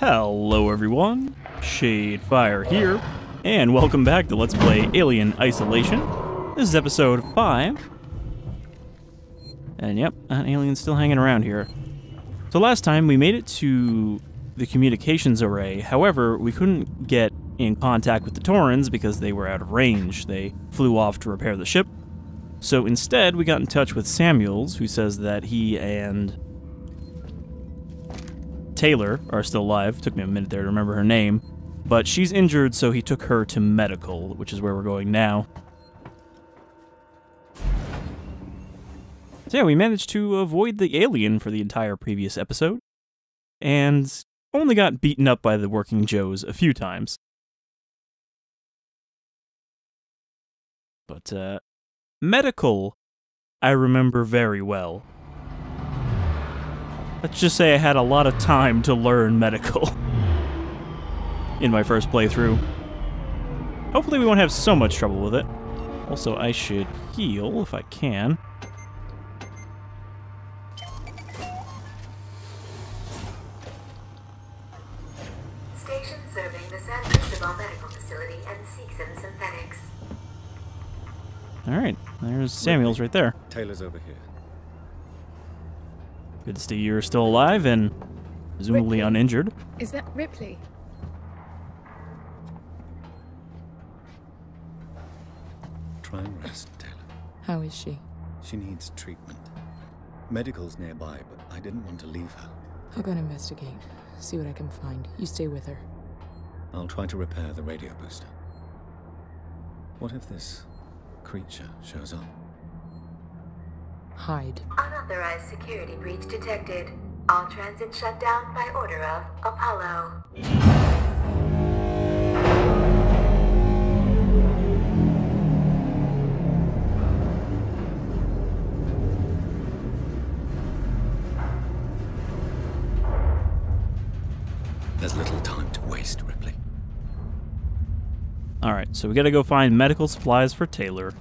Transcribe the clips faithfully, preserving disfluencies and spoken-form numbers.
Hello everyone, Shadefire here, and welcome back to Let's Play Alien Isolation. This is episode five, and yep, an alien's still hanging around here. So last time we made it to the communications array, however, we couldn't get in contact with the Torrens because they were out of range. They flew off to repair the ship. So instead, we got in touch with Samuels, who says that he and Taylor are still alive. Took me a minute there to remember her name. But she's injured, so he took her to medical, which is where we're going now. So yeah, we managed to avoid the alien for the entire previous episode, and only got beaten up by the working Joes a few times. But, uh... medical, I remember very well. Let's just say I had a lot of time to learn medical in my first playthrough. Hopefully we won't have so much trouble with it. Also, I should heal if I can. Station serving the San Cristobal Medical Facility and seeks and synthetics. Alright, there's Samuels right there. Taylor's over here. Good to see you're still alive and presumably Ripley. Uninjured. Is that Ripley? Try and rest, Taylor. How is she? She needs treatment. Medical's nearby, but I didn't want to leave her. I'll go and investigate. See what I can find. You stay with her. I'll try to repair the radio booster. What if this creature shows up? Hide. Unauthorized security breach detected. All transit shut down by order of Apollo. There's little time to waste, Ripley. Alright, so we gotta go find medical supplies for Taylor.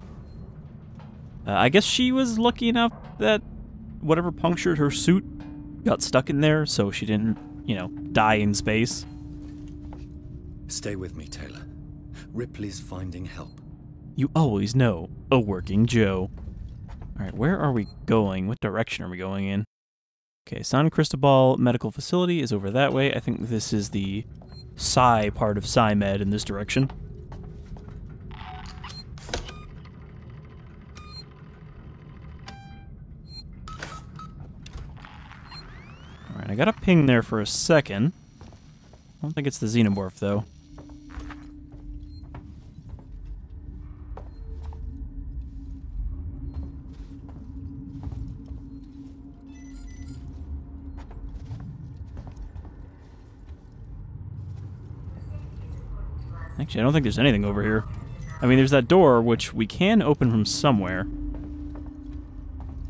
Uh, I guess she was lucky enough that whatever punctured her suit got stuck in there, so she didn't, you know, die in space. Stay with me, Taylor. Ripley's finding help. You always know, a working Joe. Alright, where are we going? What direction are we going in? Okay, San Cristobal Medical Facility is over that way. I think this is the Psi part of Psi-Med in this direction. I got a ping there for a second. I don't think it's the Xenomorph, though. Actually, I don't think there's anything over here. I mean, there's that door, which we can open from somewhere.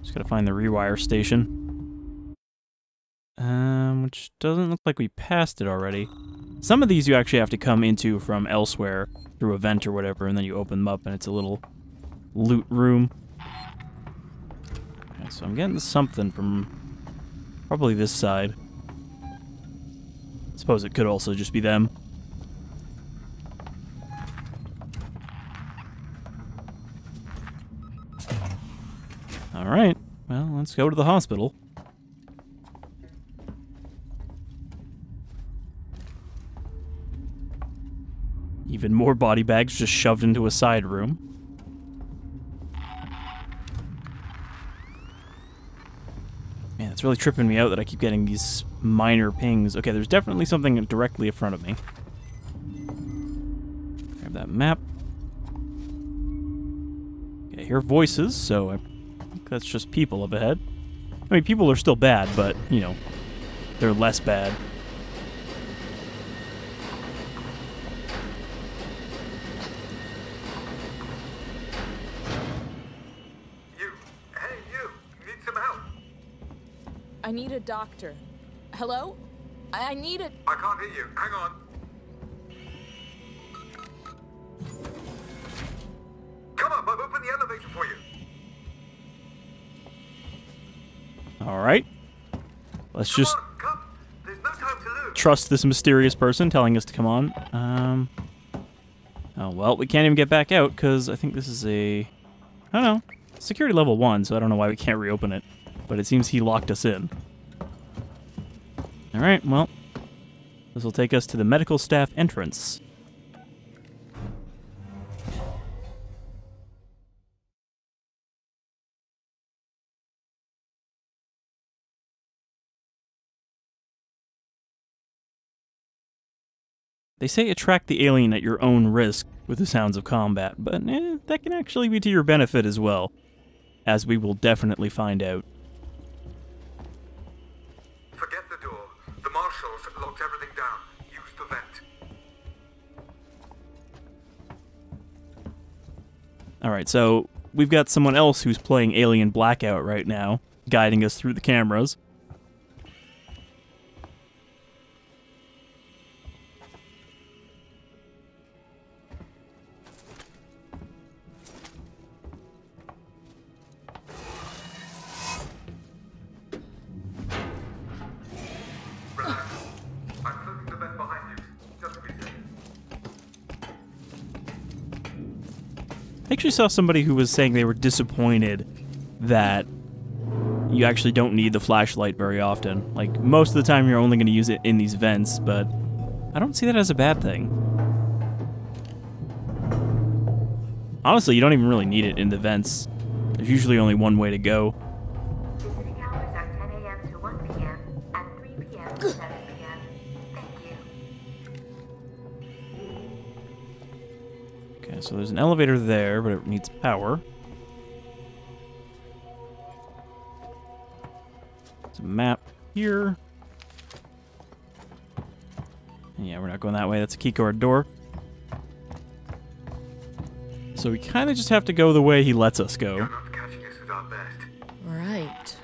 Just gotta find the rewire station. Um, which doesn't look like we passed it already. Some of these you actually have to come into from elsewhere through a vent or whatever, and then you open them up and it's a little loot room. Okay, so I'm getting something from probably this side. I suppose it could also just be them. Alright, well, let's go to the hospital. Even more body bags just shoved into a side room. Man, it's really tripping me out that I keep getting these minor pings. Okay, there's definitely something directly in front of me. Grab that map. Okay, I hear voices, so I think that's just people up ahead. I mean, people are still bad, but, you know, they're less bad. I need a doctor. Hello? I need a... I can't hear you. Hang on. Come up, I've opened the elevator for you. Alright. Let's come just... on, come. There's no time to lose. trust this mysterious person telling us to come on. Um, oh, well, we can't even get back out because I think this is a... I don't know. Security level one, so I don't know why we can't reopen it. But it seems he locked us in. Alright, well, this will take us to the medical staff entrance. They say attract the alien at your own risk with the sounds of combat, but eh, that can actually be to your benefit as well, as we will definitely find out. Forget the door. The marshals locked everything down. Use the vent. Alright, so we've got someone else who's playing Alien Blackout right now, guiding us through the cameras. I actually saw somebody who was saying they were disappointed that you actually don't need the flashlight very often. Like, most of the time you're only going to use it in these vents, but I don't see that as a bad thing. Honestly, you don't even really need it in the vents. There's usually only one way to go. Visiting hours are ten A M to one P M and three P M to seven P M Thank you. Okay, so there's an elevator there, but it needs power. There's a map here. And yeah, we're not going that way. That's a keycard door. So we kind of just have to go the way he lets us go. You're not catching us at our best. Right.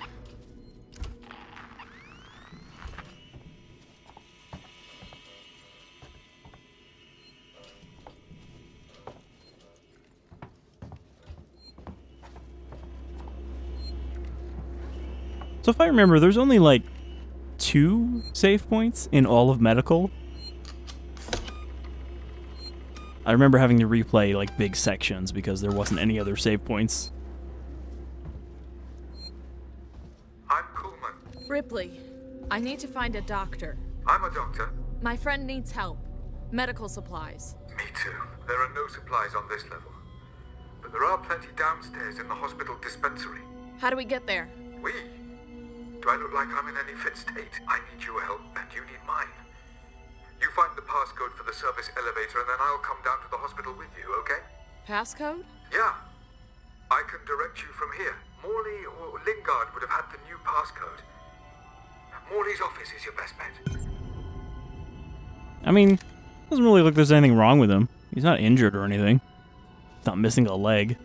So if I remember, there's only like two save points in all of medical. I remember having to replay like big sections because there wasn't any other save points. I'm Kuhlman. Ripley, I need to find a doctor. I'm a doctor. My friend needs help. Medical supplies. Me too. There are no supplies on this level. But there are plenty downstairs in the hospital dispensary. How do we get there? We? Do I look like I'm in any fit state? I need your help, and you need mine. You find the passcode for the service elevator, and then I'll come down to the hospital with you, okay? Passcode? Yeah. I can direct you from here. Morley or Lingard would have had the new passcode. Morley's office is your best bet. I mean, doesn't really look like there's anything wrong with him. He's not injured or anything. He's not missing a leg.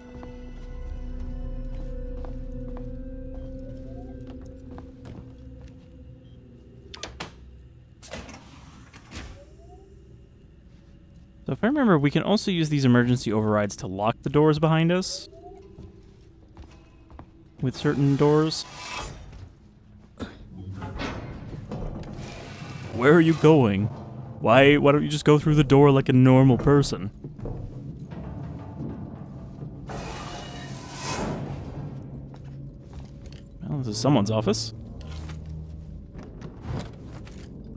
So if I remember, we can also use these emergency overrides to lock the doors behind us. With certain doors. Where are you going? Why, why don't you just go through the door like a normal person? Well, this is someone's office.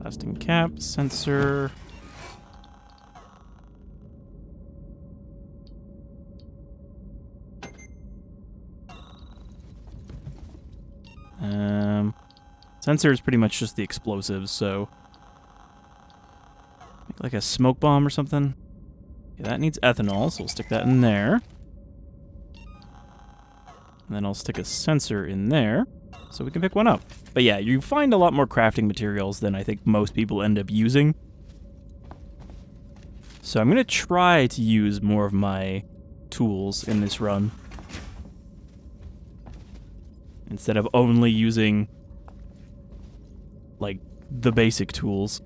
Plastic cap, sensor... Um, sensor is pretty much just the explosives, so... Make like a smoke bomb or something. Yeah, that needs ethanol, so we'll stick that in there. And then I'll stick a sensor in there, so we can pick one up. But yeah, you find a lot more crafting materials than I think most people end up using. So I'm gonna try to use more of my tools in this run. Instead of only using, like, the basic tools.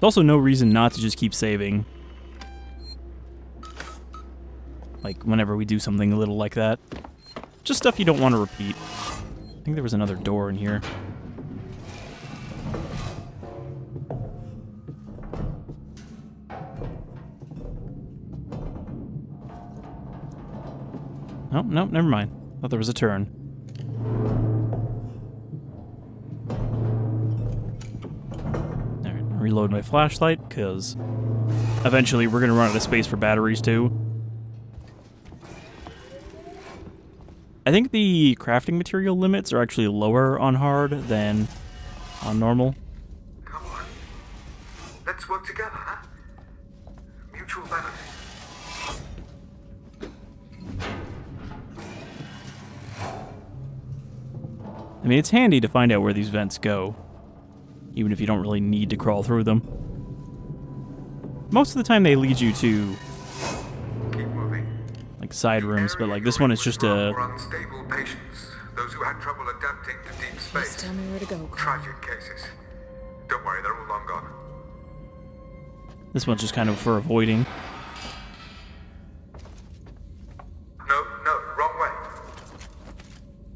There's also no reason not to just keep saving. Like, whenever we do something a little like that. Just stuff you don't want to repeat. I think there was another door in here. Oh, no, never mind. Thought there was a turn. Alright, reload my flashlight, because eventually we're going to run out of space for batteries, too. I think the crafting material limits are actually lower on hard than on normal. Come on. Let's work together, huh? Mutual benefit. I mean, it's handy to find out where these vents go, even if you don't really need to crawl through them. Most of the time they lead you to, like, side rooms, but like this one is just a... Those who had trouble adapting to deep space. Tell me where to go. Tragic cases. Don't worry, they're all long gone. This one's just kind of for avoiding.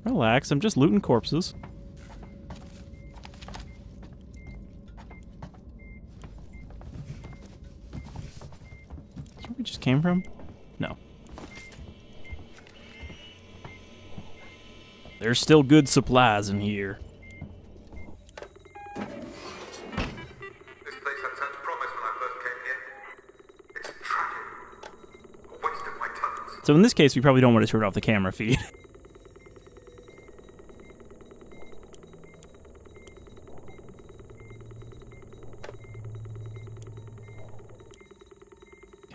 Relax, I'm just looting corpses. Is that where we just came from? No. There's still good supplies in here. So in this case, we probably don't want to turn off the camera feed.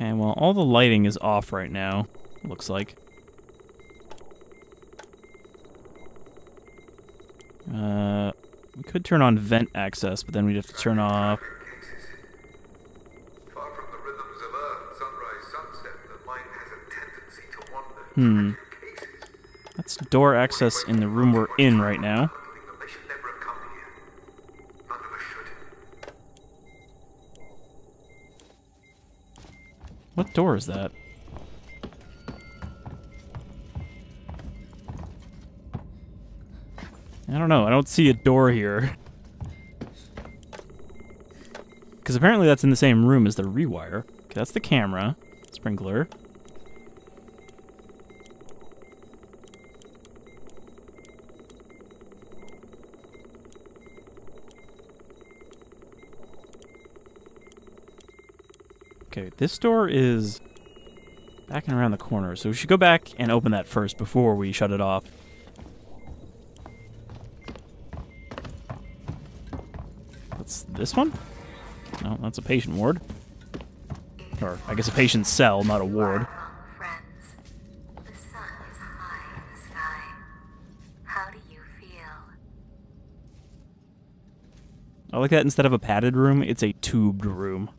Okay, well, all the lighting is off right now, looks like. Uh, we could turn on vent access, but then we'd have to turn off... Hmm. That's door access in the room we're in right now. What door is that? I don't know. I don't see a door here. Because apparently that's in the same room as the rewire. Okay, that's the camera. Sprinkler. Okay, this door is backing around the corner, so we should go back and open that first before we shut it off. That's this one? No, that's a patient ward. Or, I guess a patient's cell, not a ward. Friends, the sun is high in the sky. How do you feel? I like that instead of a padded room, it's a tubed room.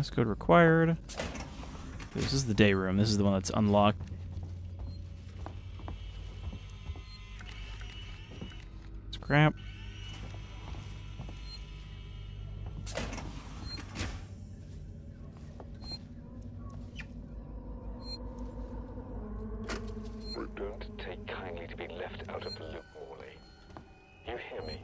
Passcode required. This is the day room. This is the one that's unlocked. Scrap. We don't take kindly to be left out of the loop, Morley. You hear me?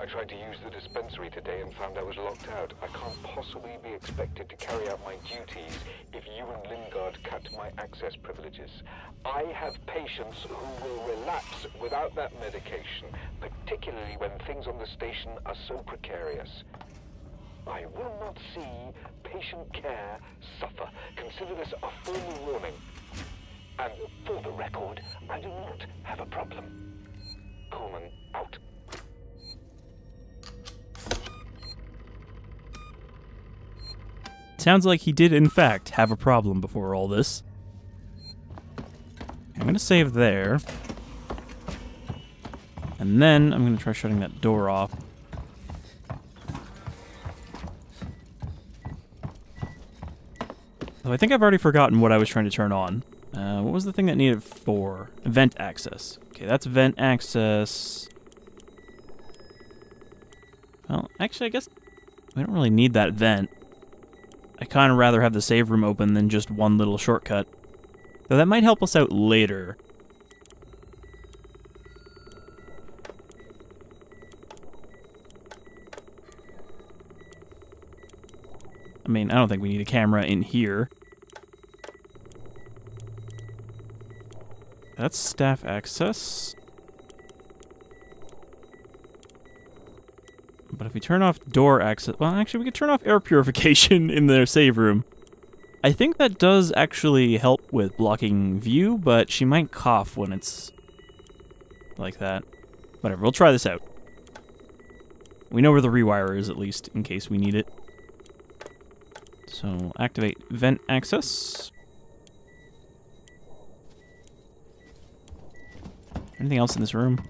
I tried to use the dispensary today and found I was locked out. I can't possibly be expected to carry out my duties if you and Lingard cut my access privileges. I have patients who will relapse without that medication, particularly when things on the station are so precarious. I will not see patient care suffer. Consider this a formal warning. And for the record, I do not have a problem. Kuhlman, out. Sounds like he did, in fact, have a problem before all this. I'm gonna save there. And then I'm gonna try shutting that door off. So I think I've already forgotten what I was trying to turn on. Uh, what was the thing that needed for? Vent access. Okay, that's vent access. Well, actually, I guess we don't really need that vent. I kind of rather have the save room open than just one little shortcut. Though that might help us out later. I mean, I don't think we need a camera in here. That's staff access. But if we turn off door access... Well, actually, we could turn off air purification in their save room. I think that does actually help with blocking view, but she might cough when it's like that. Whatever, we'll try this out. We know where the rewirer is, at least, in case we need it. So, activate vent access. Anything else in this room?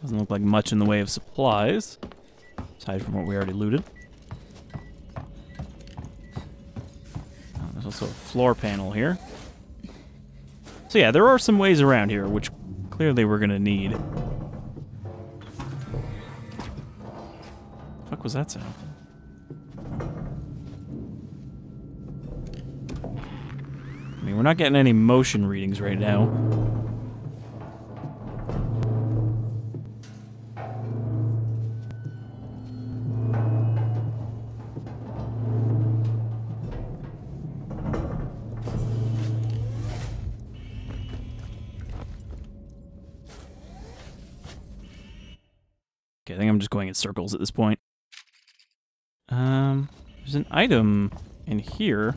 Doesn't look like much in the way of supplies, aside from what we already looted. Oh, there's also a floor panel here. So yeah, there are some ways around here, which clearly we're gonna need. What the fuck was that sound? I mean, we're not getting any motion readings right now. In circles at this point. Um, there's an item in here.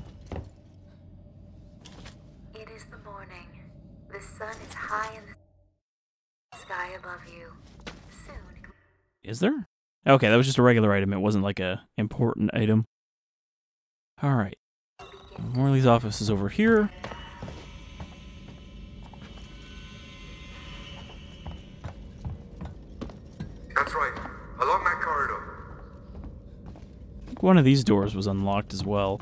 It is the morning. The sun is high in the sky above you. Soon. Is there? Okay, that was just a regular item. It wasn't like a important item. All right. Morley's office is over here. One of these doors was unlocked as well.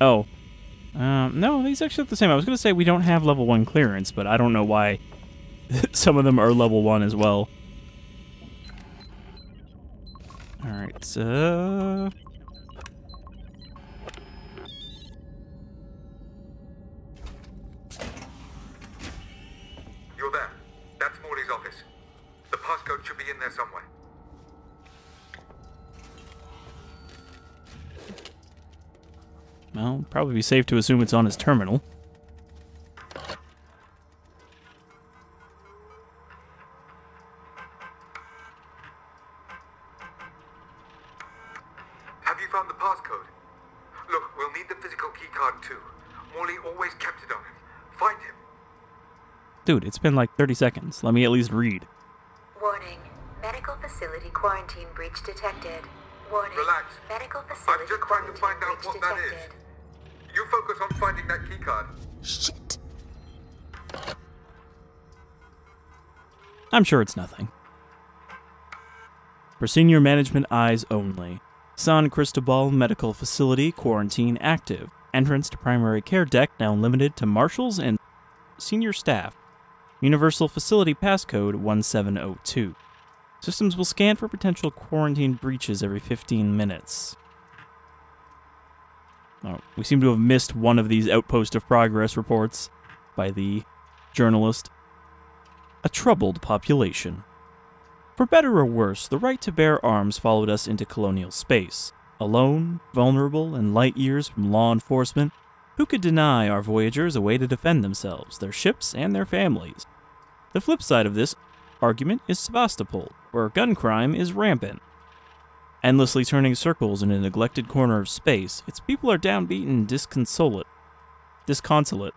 Oh. Um, no, these actually look the same. I was going to say we don't have level one clearance, but I don't know why some of them are level one as well. Alright, so... Well, probably be safe to assume it's on his terminal. Have you found the passcode? Look, we'll need the physical keycard too. Morley always kept it on him. Find him. Dude, it's been like thirty seconds. Let me at least read. Warning. Medical facility quarantine breach detected. Warning. Relax. Medical facility I'm just trying to find out what detected. That is. You focus on finding that keycard. Shit. I'm sure it's nothing. For senior management eyes only. San Cristobal Medical Facility quarantine active. Entrance to primary care deck now limited to marshals and senior staff. Universal facility passcode one seven zero two. Systems will scan for potential quarantine breaches every fifteen minutes. Oh, we seem to have missed one of these Outpost of Progress reports by the journalist. A troubled population. For better or worse, the right to bear arms followed us into colonial space. Alone, vulnerable, and light years from law enforcement, who could deny our voyagers a way to defend themselves, their ships, and their families? The flip side of this argument is Sevastopol, where gun crime is rampant. Endlessly turning circles in a neglected corner of space, its people are downbeat and disconsolate. disconsolate.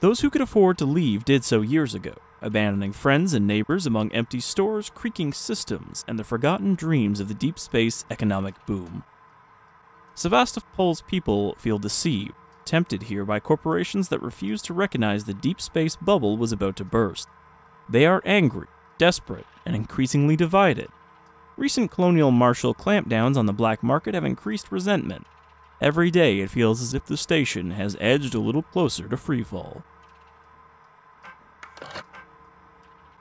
Those who could afford to leave did so years ago, abandoning friends and neighbors among empty stores, creaking systems, and the forgotten dreams of the deep space economic boom. Sevastopol's people feel deceived, tempted here by corporations that refuse to recognize the deep space bubble was about to burst. They are angry, desperate, and increasingly divided. Recent colonial martial clampdowns on the black market have increased resentment. Every day it feels as if the station has edged a little closer to freefall.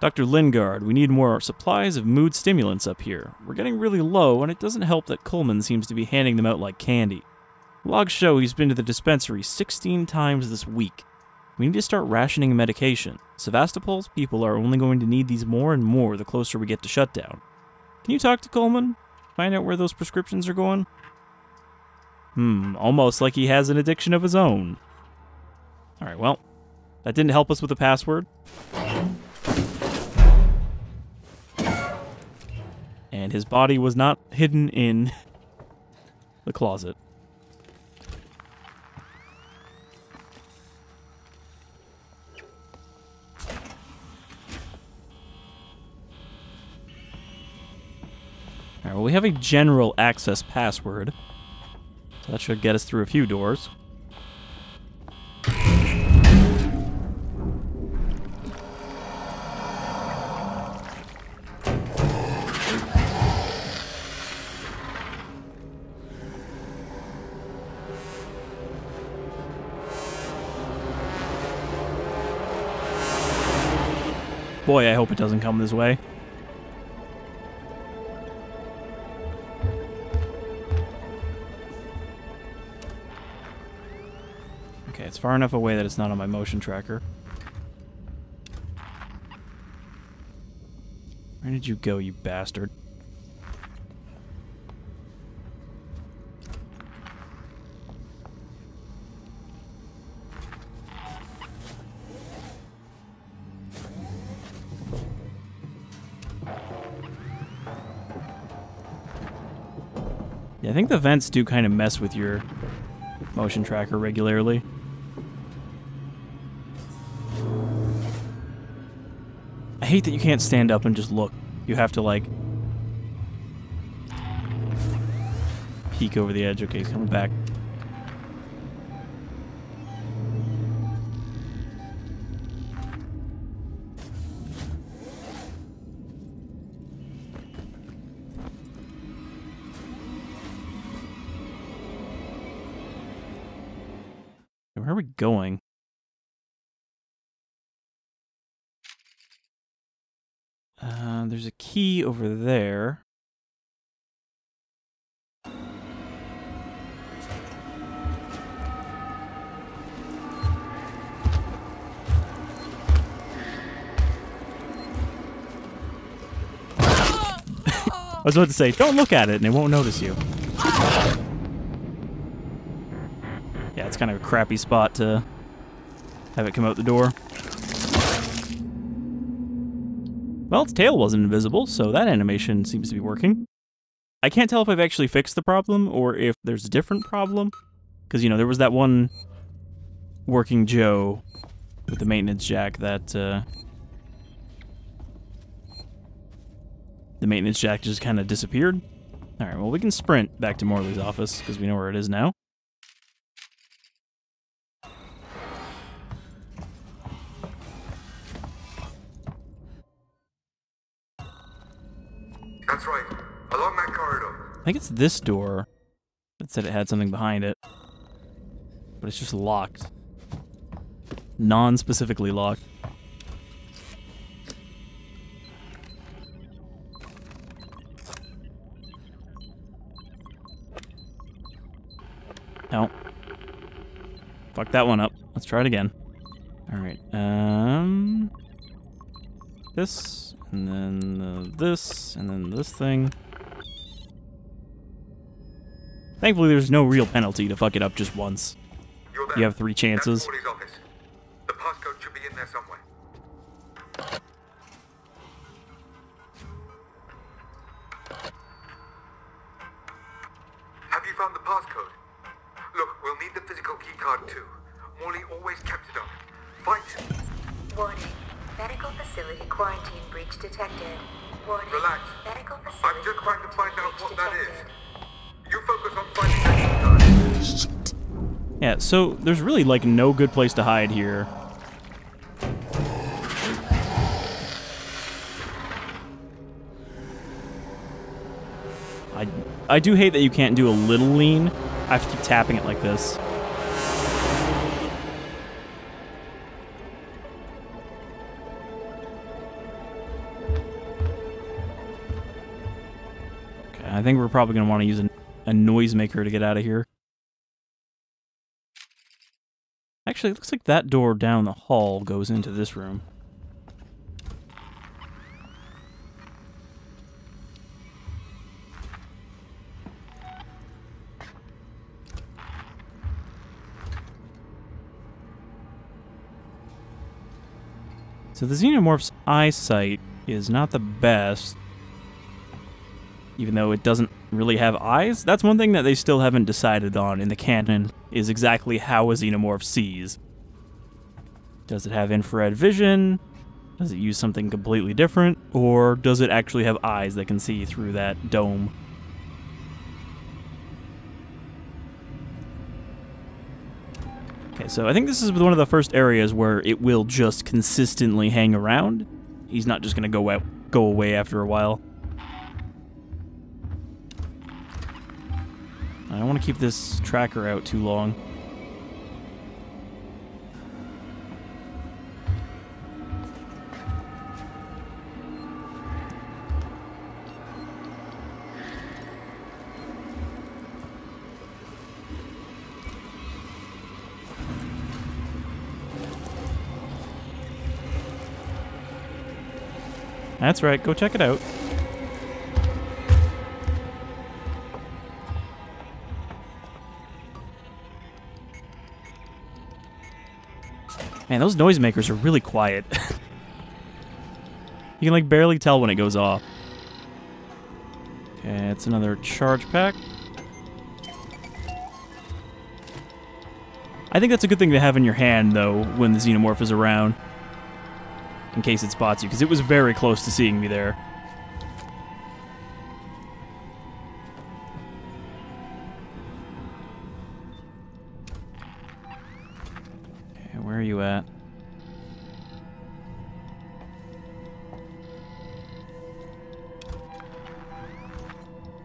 Doctor Lingard, we need more supplies of mood stimulants up here. We're getting really low, and it doesn't help that Kuhlman seems to be handing them out like candy. Logs show he's been to the dispensary sixteen times this week. We need to start rationing medication. Sevastopol's people are only going to need these more and more the closer we get to shutdown. Can you talk to Kuhlman? Find out where those prescriptions are going? Hmm, almost like he has an addiction of his own. Alright, well, that didn't help us with the password. And his body was not hidden in the closet. Alright, well, we have a general access password. So that should get us through a few doors. Boy, I hope it doesn't come this way. Okay, it's far enough away that it's not on my motion tracker. Where did you go, you bastard? Yeah, I think the vents do kind of mess with your motion tracker regularly. I hate that you can't stand up and just look. You have to, like, peek over the edge. Okay, he's coming back. Where are we going? Uh, there's a key over there. I was about to say, don't look at it and they won't notice you. Yeah, it's kind of a crappy spot to have it come out the door. Well, its tail wasn't invisible, so that animation seems to be working. I can't tell if I've actually fixed the problem or if there's a different problem. Because, you know, there was that one working Joe with the maintenance jack that... Uh, the maintenance jack just kind of disappeared. Alright, well, we can sprint back to Morley's office because we know where it is now. That's right. Along that corridor. I think it's this door that said it had something behind it. But it's just locked. Non-specifically locked. No. Fuck that one up. Let's try it again. Alright. Um... This... And then uh, this, and then this thing. Thankfully, there's no real penalty to fuck it up just once. You have three chances. The passcode should be in there somewhere. Have you found the passcode? Look, we'll need the physical keycard too. Morley always kept it up. Find it. Warning. Medical facility quarantine breach detected. Warning. Relax. Medical facility. I'm just trying to find out what that is. You focus on finding that. Yeah, so there's really like no good place to hide here. I do hate that you can't do a little lean. I have to keep tapping it like this. Okay, I think we're probably going to want to use a, a noisemaker to get out of here. Actually, it looks like that door down the hall goes into this room. So the Xenomorph's eyesight is not the best, even though it doesn't really have eyes. That's one thing that they still haven't decided on in the canon, is exactly how a Xenomorph sees. Does it have infrared vision? Does it use something completely different? Or does it actually have eyes that can see through that dome? Okay, so I think this is one of the first areas where it will just consistently hang around. He's not just going to go out, go away after a while. I don't want to keep this tracker out too long. That's right, go check it out. Man, those noisemakers are really quiet. You can like barely tell when it goes off. Okay, it's another charge pack. I think that's a good thing to have in your hand though when the Xenomorph is around, in case it spots you, because it was very close to seeing me there. Okay, where are you at?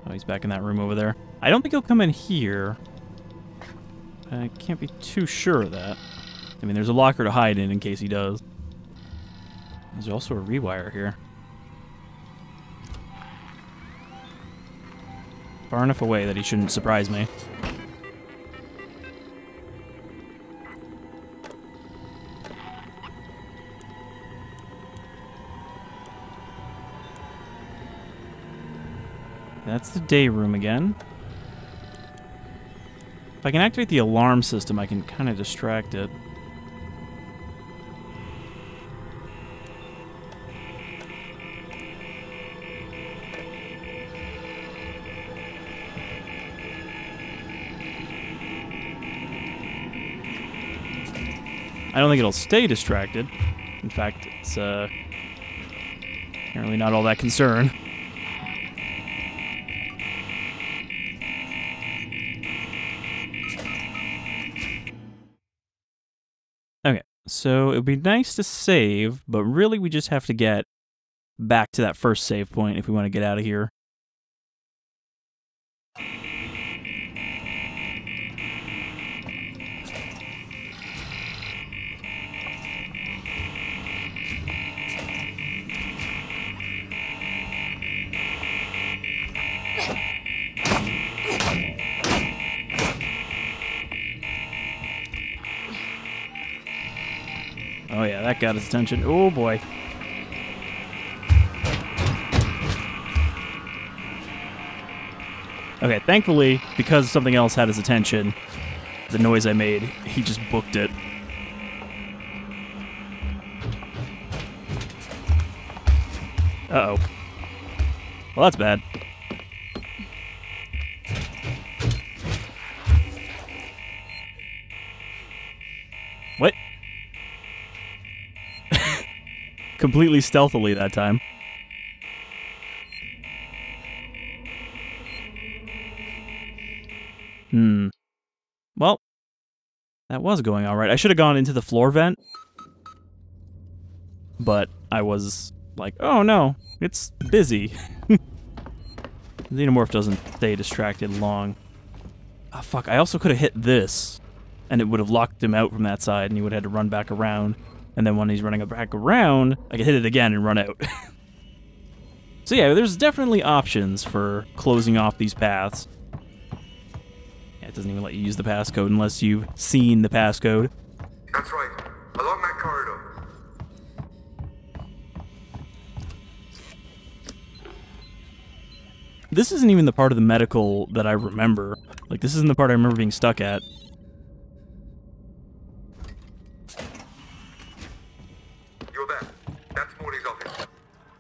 Oh, he's back in that room over there. I don't think he'll come in here. I can't be too sure of that. I mean, there's a locker to hide in in case he does. There's also a rewire here. Far enough away that he shouldn't surprise me. That's the day room again. If I can activate the alarm system, I can kind of distract it. I don't think it'll stay distracted. In fact, it's uh, apparently not all that concerned. Okay, so it would be nice to save, but really we just have to get back to that first save point if we want to get out of here. Oh yeah, that got his attention. Oh boy. Okay, thankfully, because something else had his attention, the noise I made, he just booked it. Uh-oh. Well, that's bad. What? Completely stealthily that time. Hmm. Well, that was going all right. I should have gone into the floor vent, but I was like, oh no, it's busy. Xenomorph doesn't stay distracted long. Oh, fuck, I also could have hit this, and it would have locked him out from that side, and he would have had to run back around. And then when he's running back around, I could hit it again and run out. So yeah, there's definitely options for closing off these paths. Yeah, it doesn't even let you use the passcode unless you've seen the passcode. That's right. Along that corridor. This isn't even the part of the medical that I remember. Like, this isn't the part I remember being stuck at. You're there. That's Morley's office.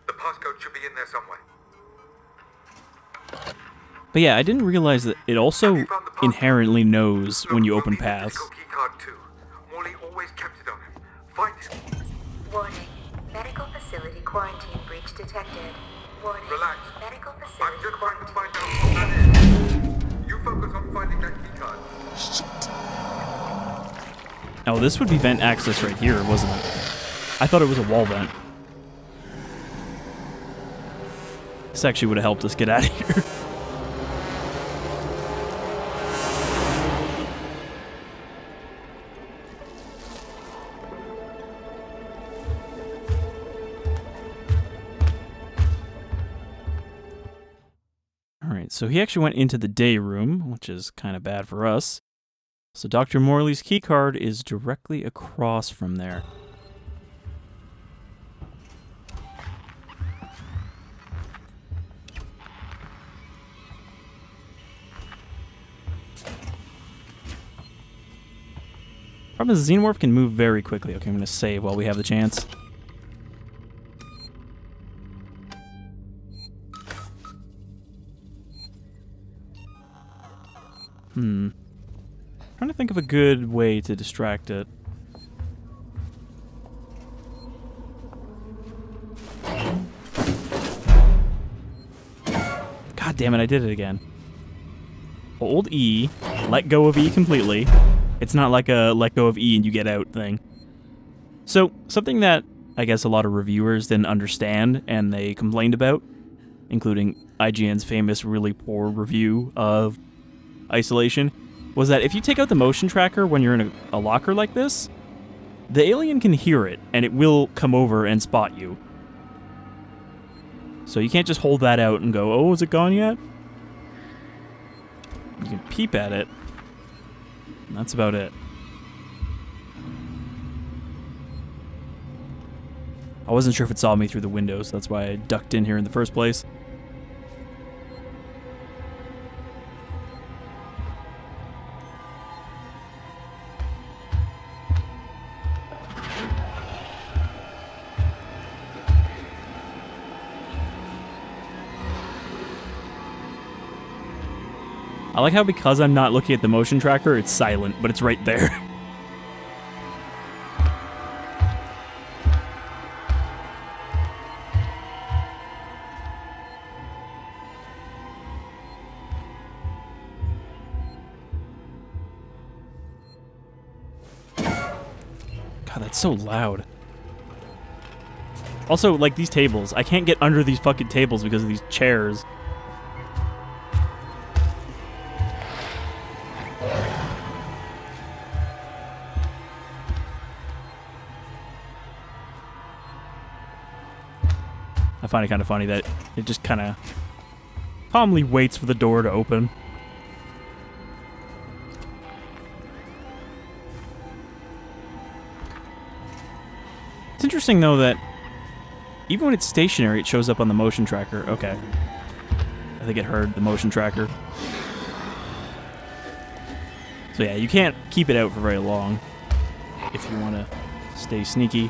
The passcode should be in there somewhere. But yeah, I didn't realize that it also inherently knows when you open paths. Morley always kept it on him. Find him. Warning. Medical facility quarantine breach detected. Warning. Relax. Medical facility. I'm just trying to find out what that is. You focus on finding that keycard. Shit. Oh, this would be vent access right here, wasn't it? I thought it was a wall vent. This actually would have helped us get out of here. So he actually went into the day room, which is kind of bad for us. So Doctor Morley's keycard is directly across from there. Problem is, Xenomorph can move very quickly. Okay, I'm going to save while we have the chance. Hmm. I'm trying to think of a good way to distract it. God damn it, I did it again. Hold E, let go of E completely. It's not like a let go of E and you get out thing. So, something that I guess a lot of reviewers didn't understand and they complained about, including I G N's famous really poor review of Isolation, was that if you take out the motion tracker when you're in a, a locker like this, the alien can hear it and it will come over and spot you. So you can't just hold that out and go, oh, is it gone yet? You can peep at it, and that's about it. I wasn't sure if it saw me through the window, so that's why I ducked in here in the first place. I like how because I'm not looking at the motion tracker, it's silent, but it's right there. God, that's so loud. Also, like these tables, I can't get under these fucking tables because of these chairs. I find it kind of funny that it just kind of calmly waits for the door to open. It's interesting, though, that even when it's stationary, it shows up on the motion tracker. Okay. I think it heard the motion tracker. So yeah, you can't keep it out for very long if you want to stay sneaky.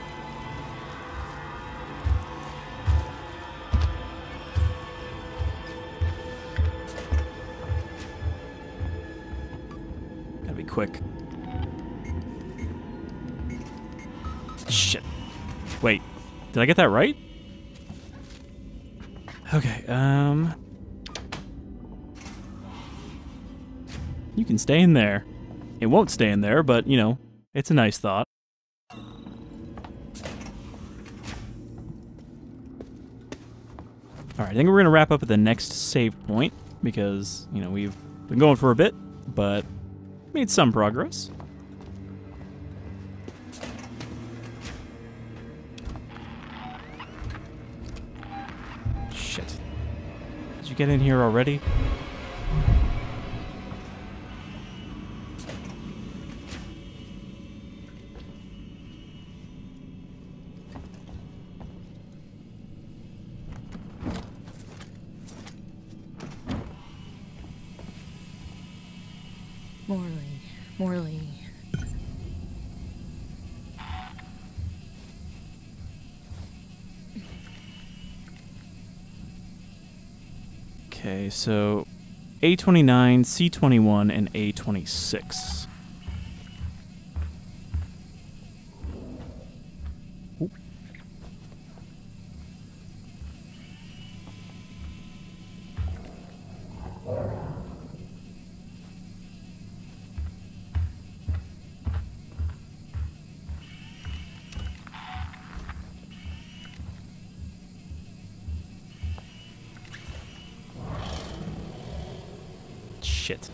Quick. Shit. Wait, did I get that right? Okay, um... you can stay in there. It won't stay in there, but, you know, it's a nice thought. Alright, I think we're gonna wrap up at the next save point. because, you know, we've been going for a bit, but made some progress. Shit. Did you get in here already? Morley, Morley. Okay, so A twenty-nine, C twenty-one, and A twenty-six. Ooh. Shit.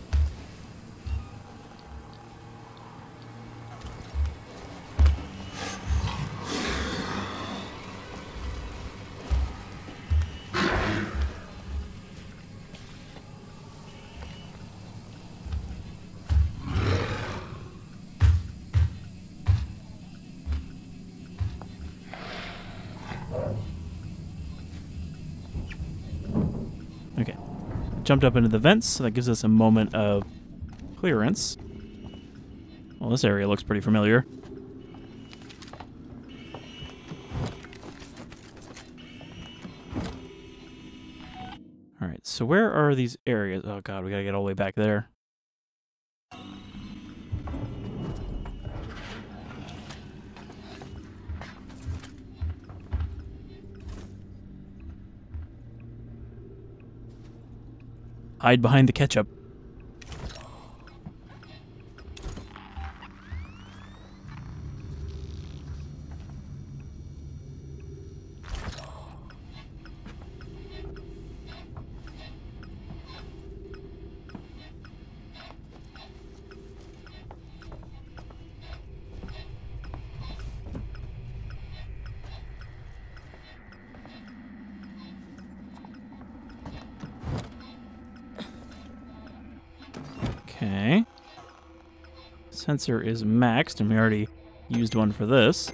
Jumped up into the vents, so that gives us a moment of clearance. Well, this area looks pretty familiar. Alright, so where are these areas? Oh god, we gotta get all the way back there. Hide behind the ketchup. Okay. Sensor is maxed, and we already used one for this.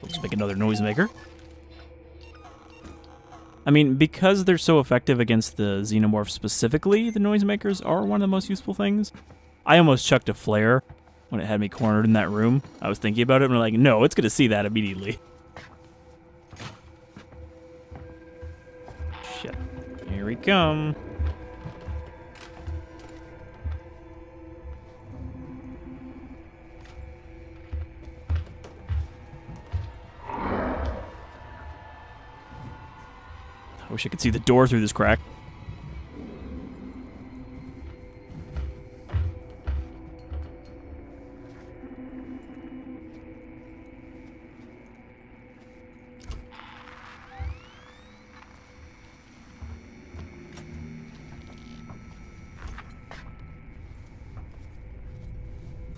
Let's make another noisemaker. I mean, because they're so effective against the Xenomorph specifically, the noisemakers are one of the most useful things. I almost chucked a flare when it had me cornered in that room. I was thinking about it, and I'm like, no, it's going to see that immediately. Shit. Here we come. I wish I could see the door through this crack.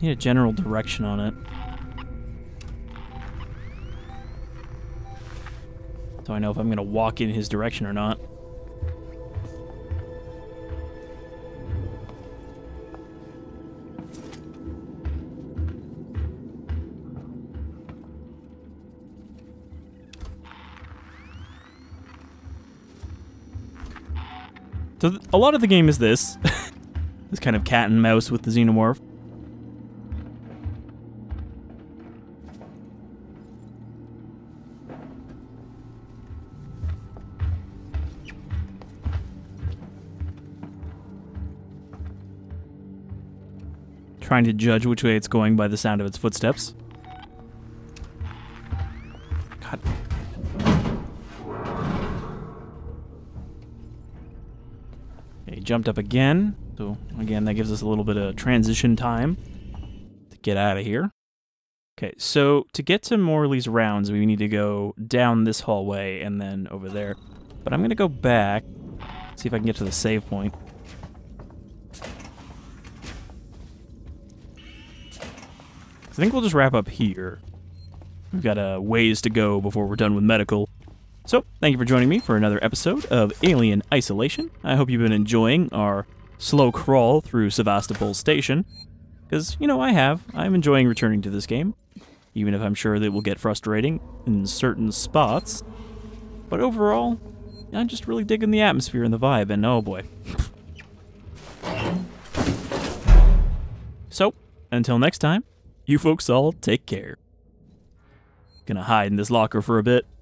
Need a general direction on it. So I know if I'm going to walk in his direction or not. So th- a lot of the game is this. This kind of cat and mouse with the Xenomorph. Trying to judge which way it's going by the sound of its footsteps. God. Okay, jumped up again. So again, that gives us a little bit of transition time to get out of here. Okay, so to get to Morley's rounds, we need to go down this hallway and then over there. But I'm gonna go back, see if I can get to the save point. I think we'll just wrap up here. We've got a ways to go before we're done with medical. So, thank you for joining me for another episode of Alien Isolation. I hope you've been enjoying our slow crawl through Sevastopol Station, because, you know, I have. I'm enjoying returning to this game, even if I'm sure that it will get frustrating in certain spots. But overall, I'm just really digging the atmosphere and the vibe, and oh boy. So, until next time, you folks all take care. Gonna hide in this locker for a bit.